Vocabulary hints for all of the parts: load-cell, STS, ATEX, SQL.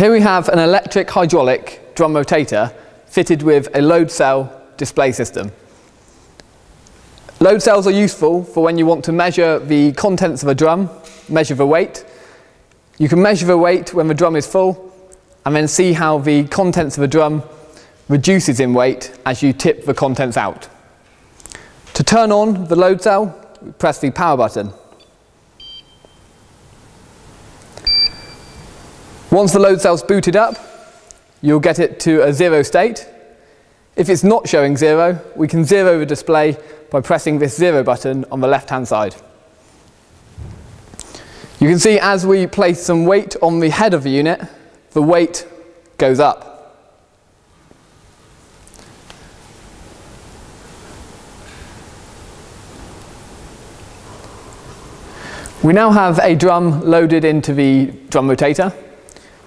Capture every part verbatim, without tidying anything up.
Here we have an electric hydraulic drum rotator fitted with a load cell display system. Load cells are useful for when you want to measure the contents of a drum, measure the weight. You can measure the weight when the drum is full and then see how the contents of a drum reduces in weight as you tip the contents out. To turn on the load cell, press the power button. Once the load cell's booted up, you'll get it to a zero state. If it's not showing zero, we can zero the display by pressing this zero button on the left-hand side. You can see as we place some weight on the head of the unit, the weight goes up. We now have a drum loaded into the drum rotator.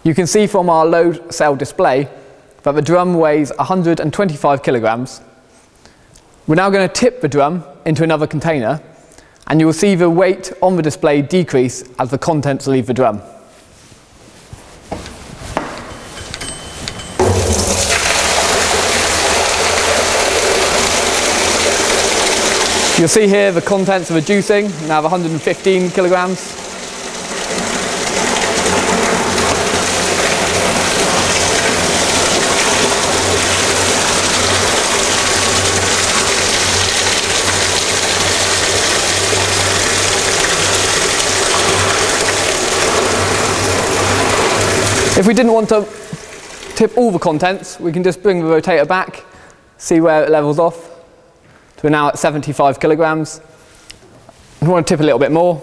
You can see from our load cell display that the drum weighs one hundred twenty-five kilograms. We're now going to tip the drum into another container, and you will see the weight on the display decrease as the contents leave the drum. You'll see here the contents are reducing, now have one hundred fifteen kilograms. If we didn't want to tip all the contents, we can just bring the rotator back, see where it levels off. We're now at seventy-five kilograms. We want to tip a little bit more.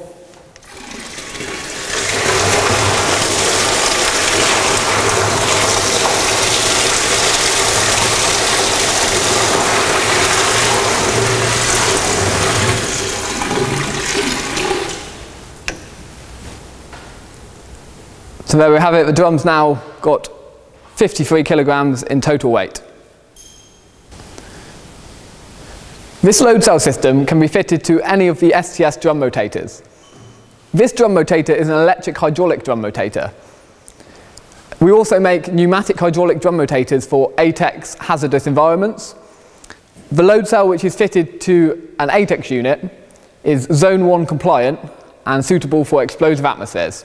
So there we have it. The drum's now got fifty-three kilograms in total weight. This load cell system can be fitted to any of the S T S drum rotators. This drum rotator is an electric hydraulic drum rotator. We also make pneumatic hydraulic drum rotators for ATEX hazardous environments. The load cell which is fitted to an ATEX unit is zone one compliant and suitable for explosive atmospheres.